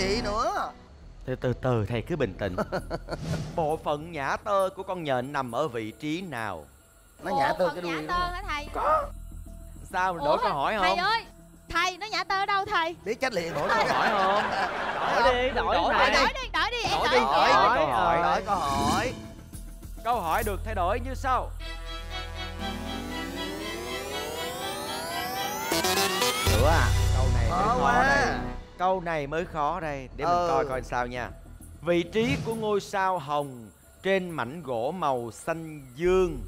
gì nữa. Từ từ thầy cứ bình tĩnh. Bộ phận nhã tơ của con nhện nằm ở vị trí nào? Nó nhả tơ cái đuôi nhả tơ hả thầy? Có. Sao nữa, có hỏi không? Thầy ơi, thầy nó nhả tơ ở đâu thầy? Biết trách liền hỏi câu hỏi không? Đổi câu hỏi. Câu hỏi được thay đổi như sau. Nữa à? Câu này mới khó đây. Câu này mới khó đây. Để mình coi coi sao nha. Vị trí của ngôi sao hồng trên mảnh gỗ màu xanh dương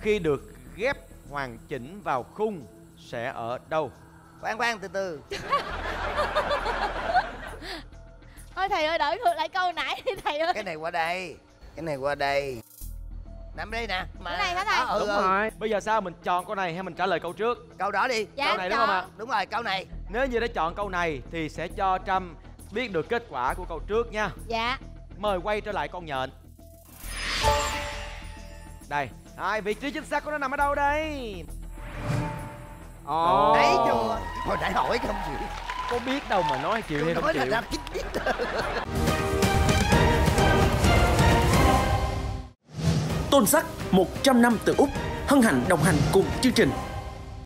khi được ghép hoàn chỉnh vào khung sẽ ở đâu? Khoan từ từ. Thôi thầy ơi, đổi ngược lại câu nãy đi thầy ơi. Cái này qua đây. Nằm đây nè. Cái này hả thầy? Đúng rồi. Bây giờ sao, mình chọn câu này hay mình trả lời câu trước? Câu đó đi. Dạ, câu này chọn. Đúng không ạ? Đúng rồi, câu này. Nếu như đã chọn câu này thì sẽ cho Trâm biết được kết quả của câu trước nha. Dạ. Mời quay trở lại con nhện. Đây. Vị trí chính xác của nó nằm ở đâu đây? Đấy chưa? Hồi nãy hỏi không chịu. Có biết đâu mà nói chịu hay không chịu. Tôn Sắc 100 năm từ Úc hân hạnh đồng hành cùng chương trình.